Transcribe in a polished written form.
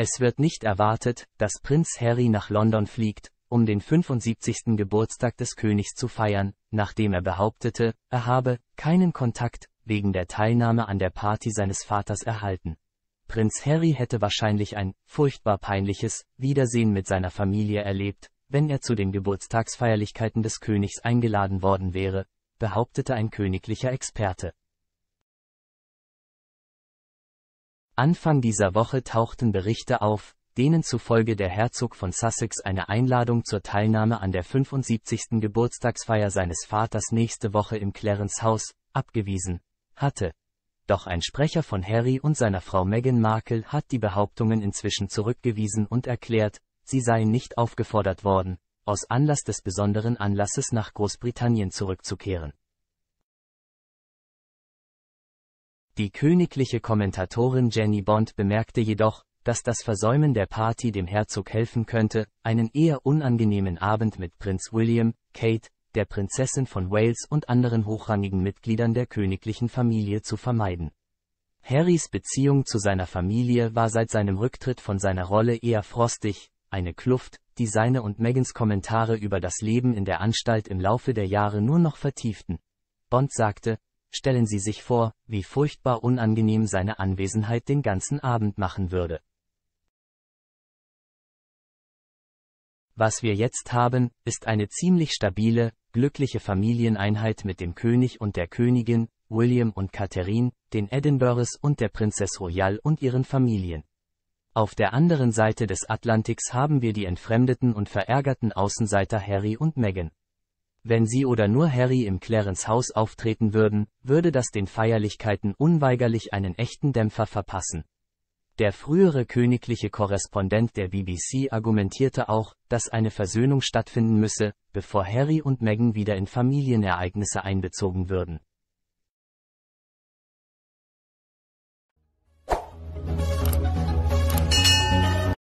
Es wird nicht erwartet, dass Prinz Harry nach London fliegt, um den 75. Geburtstag des Königs zu feiern, nachdem er behauptete, er habe keinen Kontakt wegen der Teilnahme an der Party seines Vaters erhalten. Prinz Harry hätte wahrscheinlich ein furchtbar peinliches Wiedersehen mit seiner Familie erlebt, wenn er zu den Geburtstagsfeierlichkeiten des Königs eingeladen worden wäre, behauptete ein königlicher Experte. Anfang dieser Woche tauchten Berichte auf, denen zufolge der Herzog von Sussex eine Einladung zur Teilnahme an der 75. Geburtstagsfeier seines Vaters nächste Woche im Clarence House abgewiesen hatte. Doch ein Sprecher von Harry und seiner Frau Meghan Markle hat die Behauptungen inzwischen zurückgewiesen und erklärt, sie seien nicht aufgefordert worden, aus Anlass des besonderen Anlasses nach Großbritannien zurückzukehren. Die königliche Kommentatorin Jenny Bond bemerkte jedoch, dass das Versäumen der Party dem Herzog helfen könnte, einen eher unangenehmen Abend mit Prinz William, Kate, der Prinzessin von Wales und anderen hochrangigen Mitgliedern der königlichen Familie zu vermeiden. Harrys Beziehung zu seiner Familie war seit seinem Rücktritt von seiner Rolle eher frostig, eine Kluft, die seine und Meghans Kommentare über das Leben in der Anstalt im Laufe der Jahre nur noch vertieften. Bond sagte: Stellen Sie sich vor, wie furchtbar unangenehm seine Anwesenheit den ganzen Abend machen würde. Was wir jetzt haben, ist eine ziemlich stabile, glückliche Familieneinheit mit dem König und der Königin, William und Katharine, den Edinburghs und der Princess Royal und ihren Familien. Auf der anderen Seite des Atlantiks haben wir die entfremdeten und verärgerten Außenseiter Harry und Meghan. Wenn sie oder nur Harry im Clarence House auftreten würden, würde das den Feierlichkeiten unweigerlich einen echten Dämpfer verpassen. Der frühere königliche Korrespondent der BBC argumentierte auch, dass eine Versöhnung stattfinden müsse, bevor Harry und Meghan wieder in Familienereignisse einbezogen würden.